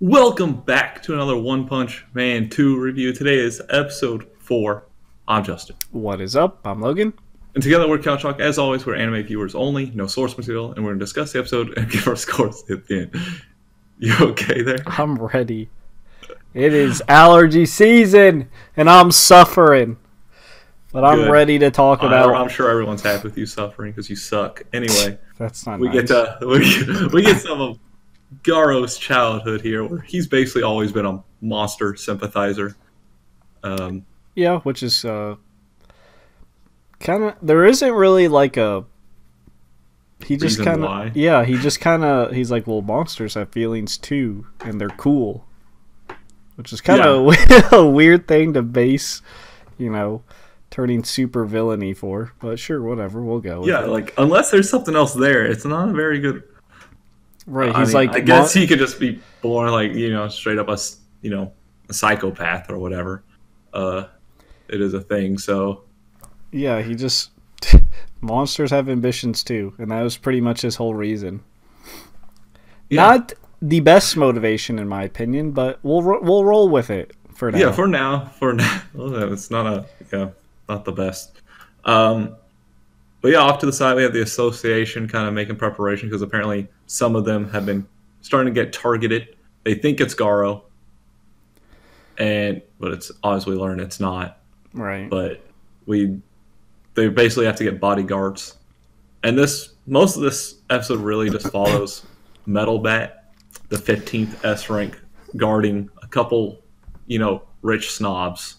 Welcome back to another One Punch Man 2 review. Today is episode 4. I'm Justin. What is up? I'm Logan. And together we're Couch Talk. As always, we're anime viewers only, no source material, and we're going to discuss the episode and give our scores at the end. You okay there? I'm ready. It is allergy season, and I'm suffering. But I'm ready to talk about it. I'm sure everyone's happy with you suffering because you suck. Anyway, that's not nice. We get some of Garo's childhood here, where he's basically always been a monster sympathizer. Yeah, which is kind of, there isn't really like a, he just kind of, yeah, he just kind of, he's like, well, monsters have feelings too, and they're cool, which is kind of a weird thing to base, you know, turning super villainy for, but sure, whatever, we'll go with it. Like, unless there's something else there, it's not a very good. Right, he's like, I guess he could just be born like, you know, straight up a psychopath or whatever. It is a thing, so yeah, he just monsters have ambitions too, and that was pretty much his whole reason. Yeah. Not the best motivation in my opinion, but we'll roll with it for now. Yeah, for now, it's not a not the best. But yeah, off to the side, we have the association kind of making preparation because apparently some of them have been starting to get targeted. They think it's Garo, but it's obviously learned it's not. Right. But they basically have to get bodyguards, and most of this episode really just follows Metal Bat, the 15th S rank, guarding a couple, rich snobs.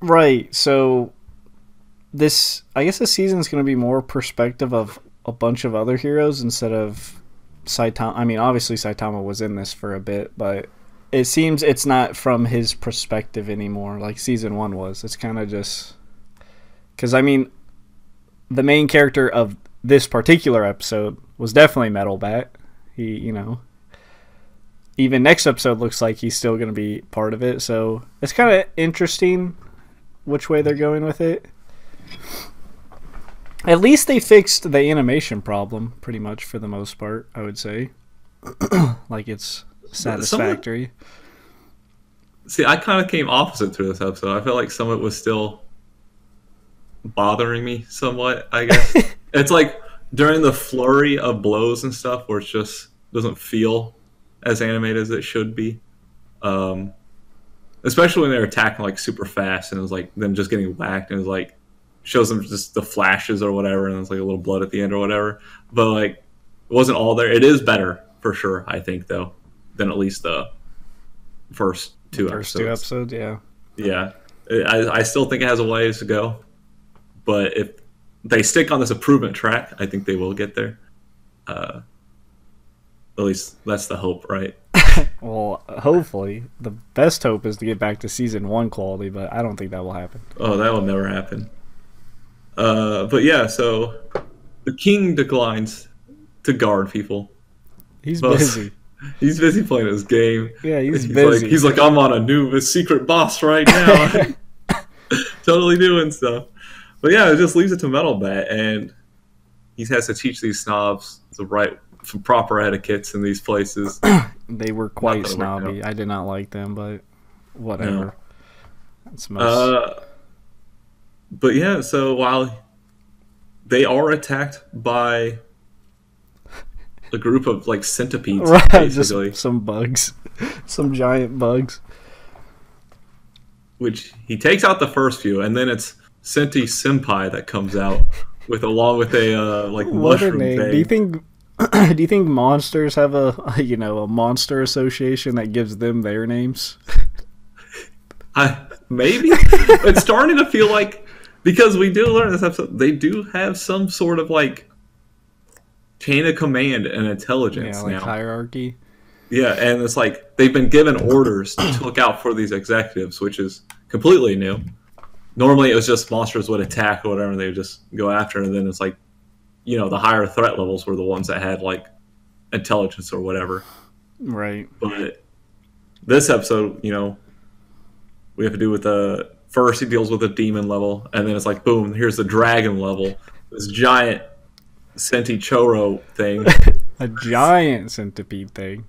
Right. So. I guess this season's going to be more perspective of a bunch of other heroes instead of Saitama. I mean, obviously Saitama was in this for a bit, but it seems it's not from his perspective anymore like season 1 was. It's kind of just... Because, I mean, the main character of this particular episode was definitely Metal Bat. He, even next episode looks like he's still going to be part of it. So it's kind of interesting which way they're going with it. At least they fixed the animation problem pretty much for the most part, I would say. Like, it's satisfactory. See, I kind of came opposite through this episode. I felt like some of it was still bothering me somewhat, I guess. It's like during the flurry of blows and stuff where it just doesn't feel as animated as it should be. Especially when they were attacking like super fast and it was like them just getting whacked, and it was like shows them just the flashes or whatever, and there's like a little blood at the end or whatever. But like, it wasn't all there. It is better for sure, I think, though, than at least the first two episodes. Yeah. I still think it has a ways to go, but if they stick on this improvement track, I think they will get there. At least that's the hope, right? Well, hopefully. The best hope is to get back to season 1 quality, but I don't think that will happen. Oh, that will never happen. But yeah, so the king declines to guard people. He's busy. He's busy playing his game. Yeah, he's busy. Like, he's like, I'm on a new secret boss right now. Totally doing stuff. But yeah, it just leaves it to Metal Bat, and he has to teach these snobs some proper etiquettes in these places. They were quite snobby. I did not like them, but whatever. No. That's most... But yeah, so while they are attacked by a group of like centipedes, right, basically. Just some bugs, some giant bugs. Which he takes out the first few, and then it's Senti Senpai that comes out along with a like mushroom thing. Do you think? Do you think monsters have a monster association that gives them their names? Maybe it's starting to feel like. Because we do learn in this episode, they do have some sort of, like, chain of command and intelligence now. Yeah, like hierarchy. Yeah, and it's like, they've been given orders to look out for these executives, which is completely new. Normally it was just monsters would attack or whatever, and they would just go after it, and then it's like, the higher threat levels were the ones that had, like, intelligence or whatever. Right. But this episode, we have to do with the... First, he deals with a demon level, and then it's like, boom, here's the dragon level. This giant Sentichoro thing. A giant centipede thing.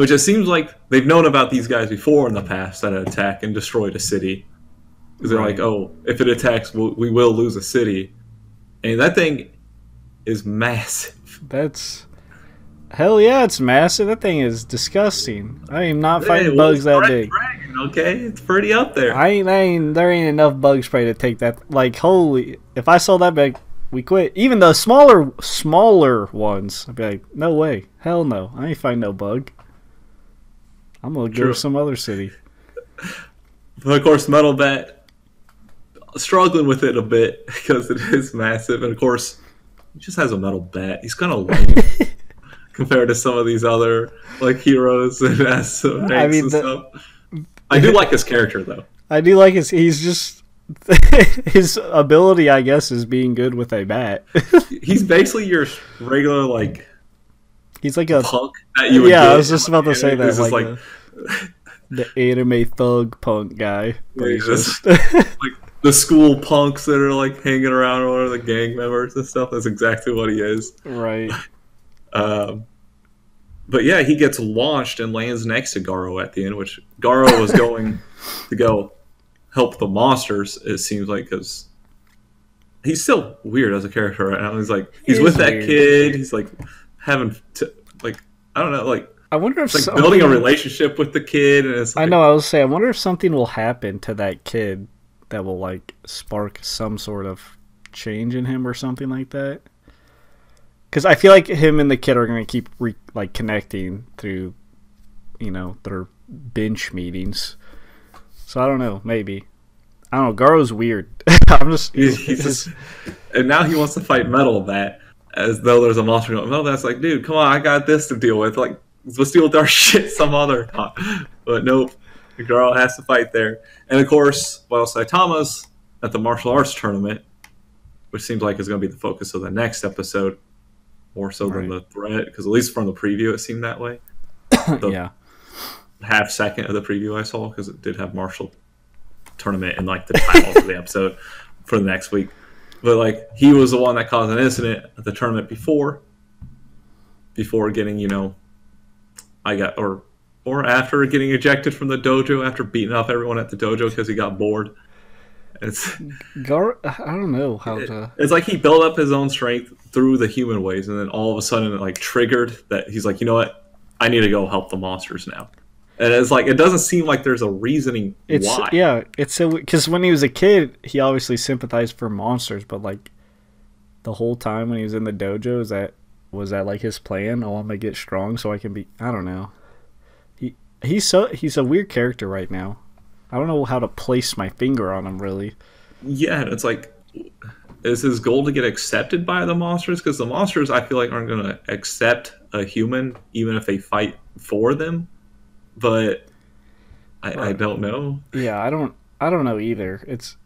Which it seems like they've known about these guys before in the past that attack and destroyed a city. Because they're like, oh, if it attacks, we will lose a city. And that thing is massive. That's... Hell yeah, it's massive. That thing is disgusting. I am not fighting bugs that big. Dragon, okay? It's pretty up there. There ain't enough bug spray to take that. Like, holy... If I saw that big, we quit. Even the smaller ones, I'd be like, no way. Hell no. I ain't fighting no bug. I'm going to go to some other city. But of course, Metal Bat, struggling with it a bit because it is massive. And of course, he just has a metal bat. He's kind of lame compared to some of these other like heroes and stuff. I do like his character, though. I do like his... He's just... his ability, I guess, is being good with a bat. He's basically your regular, like... He's like a... punk that you would get. I was just about to say that. He's just like... The anime thug punk guy. Yeah, he's just like the school punks that are like hanging around or the gang members and stuff. That's exactly what he is. Right. But yeah, he gets launched and lands next to Garo at the end, which Garo was going to go help the monsters, it seems like, because he's still weird as a character right now. He's like, he's with that kid. He's like having, I don't know, like, I wonder if it's like building a relationship with the kid. And it's like, I wonder if something will happen to that kid that will like spark some sort of change in him or something like that. Because I feel like him and the kid are going to keep connecting through, you know, their bench meetings. So I don't know, maybe. I don't know. Garo's weird. And now he wants to fight Metal Bat as though there's a monster. Metal Bat's like, dude, come on, I got this to deal with. Like, let's deal with our shit some other time. But nope, the girl has to fight there. And of course, while Saitama's at the martial arts tournament, which seems like is going to be the focus of the next episode, more so than the threat, because at least from the preview, it seemed that way. The half second of the preview I saw, because it did have martial tournament in like the title of the episode for the next week. But like, he was the one that caused an incident at the tournament before getting, you know, or after getting ejected from the dojo after beating up everyone at the dojo because he got bored. I don't know how to... It's like he built up his own strength through the human ways, and then all of a sudden it like triggered that he's like, you know what? I need to go help the monsters now. And it's like, it doesn't seem like there's a reasoning why. Yeah, it's so... Because when he was a kid, he obviously sympathized for monsters, but like the whole time when he was in the dojo, was that like his plan? Oh, I'm gonna get strong so I can be... I don't know. He's a weird character right now. I don't know how to place my finger on him, really. Yeah, it's like, is his goal to get accepted by the monsters? Because the monsters, I feel like, aren't going to accept a human, even if they fight for them. But I don't know. Yeah, I don't know either. It's...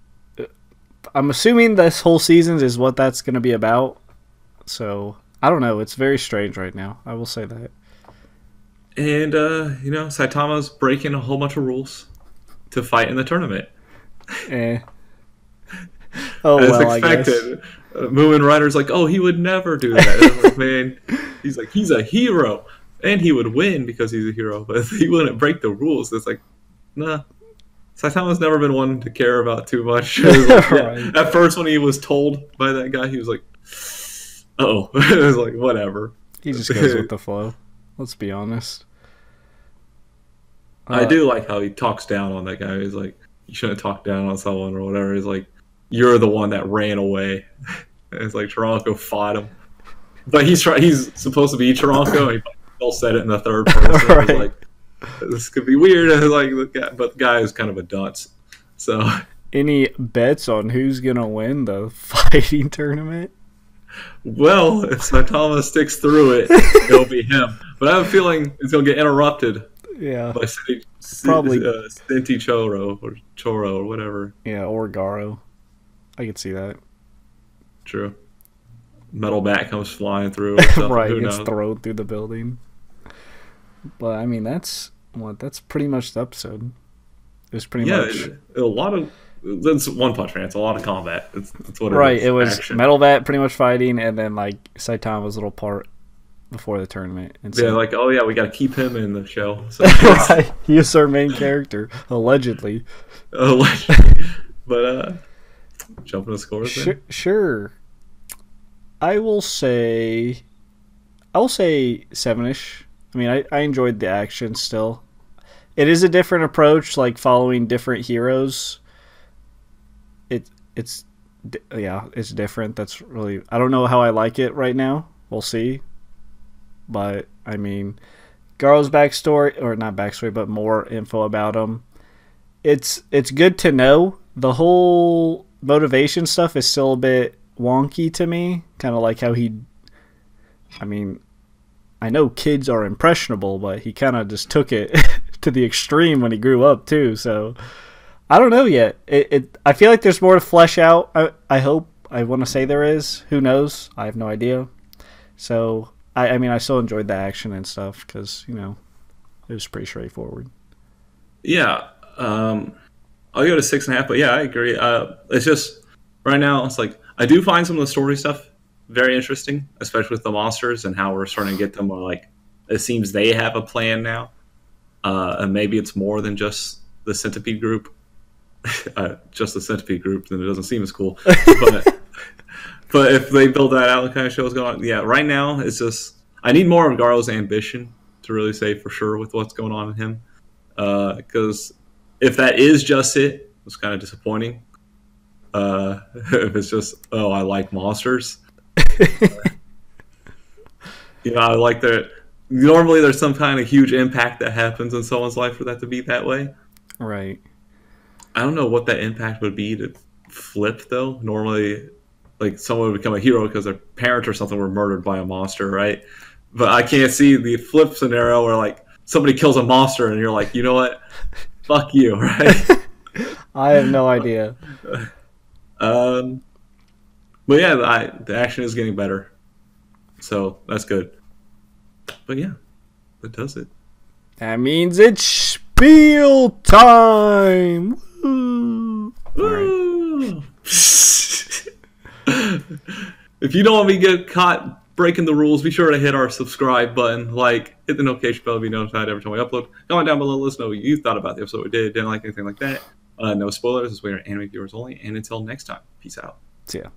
I'm assuming this whole season is what that's going to be about. So I don't know. It's very strange right now. I will say that. And you know, Saitama's breaking a whole bunch of rules to fight in the tournament. Oh, as well, expected. I guess. Moomin Rider's like, oh, he would never do that. And I'm like, man, he's like, he's a hero, and he would win because he's a hero, but he wouldn't break the rules. It's like, nah. Saitama's never been one to care about too much. Like, yeah. At first, when he was told by that guy, he was like, uh-oh. It was like, whatever. He just goes with the flow. Let's be honest. I do like how he talks down on that guy. He's like, you shouldn't talk down on someone or whatever. He's like, you're the one that ran away. And it's like, Taranko fought him. But he's supposed to be Taranko, and he still said it in the third person. Right. He's like, this could be weird. And like, but the guy is kind of a dunce. So, any bets on who's going to win the fighting tournament? Well, if Saitama sticks through it, it'll be him. But I have a feeling it's going to get interrupted. Yeah. By Sentichoro or Choro or whatever. Yeah, or Garo. I could see that. True. Metal Bat comes flying through. Right, gets thrown through the building. But I mean, that's pretty much the episode. It was pretty much a lot of... It's One Punch Man. It's a lot of combat. That's what it is. Right, it was Metal Bat pretty much fighting, and then like Saitama's little part before the tournament. And so, yeah, like, oh yeah, we got to keep him in the show. So, he is our main character, allegedly. Allegedly. But jumping to scores. Sure. I will say seven-ish. I mean, I enjoyed the action still. It is a different approach, like following different heroes. It's different. That's really, I don't know how I like it right now. We'll see. But I mean, Garo's backstory, or not backstory, but more info about him. It's good to know. The whole motivation stuff is still a bit wonky to me. Kind of like how he, I mean, I know kids are impressionable, but he kind of just took it to the extreme when he grew up too. So I don't know yet. I feel like there's more to flesh out. I hope. I want to say there is. Who knows? I have no idea. So I mean, I still enjoyed the action and stuff because, you know, it was pretty straightforward. Yeah, I'll go to 6.5. But yeah, I agree. It's just right now, it's like I do find some of the story stuff very interesting, especially with the monsters and how we're starting to get them. Like, it seems they have a plan now, and maybe it's more than just the centipede group. Then it doesn't seem as cool. But if they build that out, the kind of show's going on. Yeah, right now, it's just, I need more of Garo's ambition to really say for sure with what's going on in him. Because if that is just it, it's kind of disappointing. If it's just, oh, I like monsters. You know, I like their, normally there's some kind of huge impact that happens in someone's life for that to be that way. Right. I don't know what that impact would be to flip, though. Normally, like, someone would become a hero because their parents or something were murdered by a monster, right? But I can't see the flip scenario where, like, somebody kills a monster and you're like, you know what? Fuck you, right? I have no idea. But yeah, the action is getting better. So that's good. But yeah, that does it. That means it's spiel time! Right. If you don't want me to get caught breaking the rules, be sure to hit our subscribe button, like, hit the notification bell to be notified every time we upload. Comment down below, let us know what you thought about the episode we did, didn't like anything like that. No spoilers, as we are anime viewers only, and until next time, peace out. See ya.